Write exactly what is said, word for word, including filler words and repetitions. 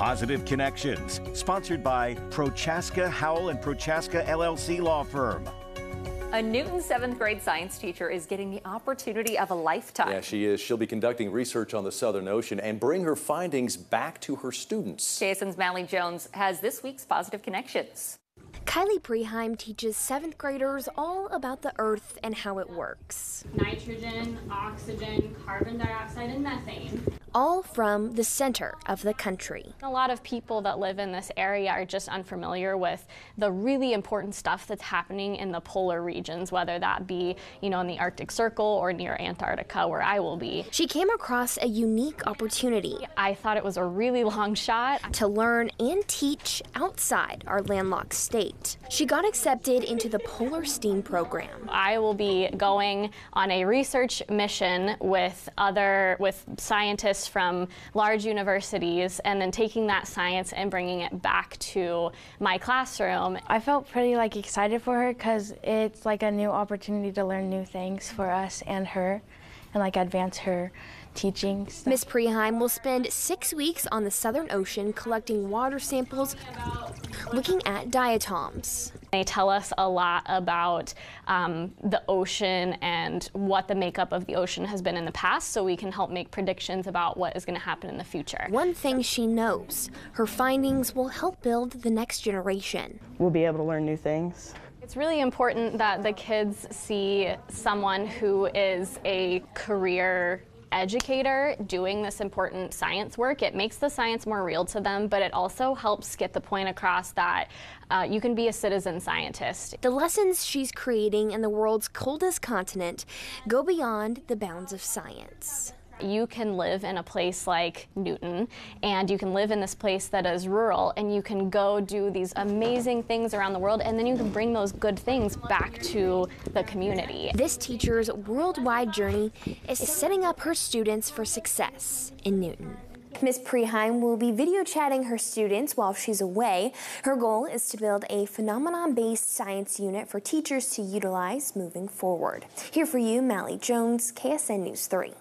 Positive Connections, sponsored by Prochaska, Howell, and Prochaska L L C law firm. A Newton seventh grade science teacher is getting the opportunity of a lifetime. Yeah, she is. She'll be conducting research on the Southern Ocean and bring her findings back to her students. K S N's Malley Jones has this week's Positive Connections. Kylie Preheim teaches seventh graders all about the Earth and how it works. Nitrogen, oxygen, carbon dioxide, and methane. All from the center of the country. A lot of people that live in this area are just unfamiliar with the really important stuff that's happening in the polar regions, whether that be, you know, in the Arctic Circle or near Antarctica, where I will be. She came across a unique opportunity. I thought it was a really long shot. To learn and teach outside our landlocked state. She got accepted into the Polar STEAM program. I will be going on a research mission with other, with scientists from large universities, and then taking that science and bringing it back to my classroom. I felt pretty like excited for her because it's like a new opportunity to learn new things for us and her, and like advance her teachings. Miz Preheim will spend six weeks on the Southern Ocean collecting water samples, looking at diatoms. They tell us a lot about um, the ocean and what the makeup of the ocean has been in the past, so we can help make predictions about what is going to happen in the future. One thing she knows, her findings will help build the next generation. We'll be able to learn new things. It's really important that the kids see someone who is a career educator doing this important science work. It makes the science more real to them, but it also helps get the point across that uh, you can be a citizen scientist. The lessons she's creating in the world's coldest continent go beyond the bounds of science. You can live in a place like Newton, and you can live in this place that is rural, and you can go do these amazing things around the world, and then you can bring those good things back to the community. This teacher's worldwide journey is setting up her students for success in Newton. Miz Preheim will be video chatting her students while she's away. Her goal is to build a phenomenon-based science unit for teachers to utilize moving forward. Here for you, Malley Jones, K S N News three.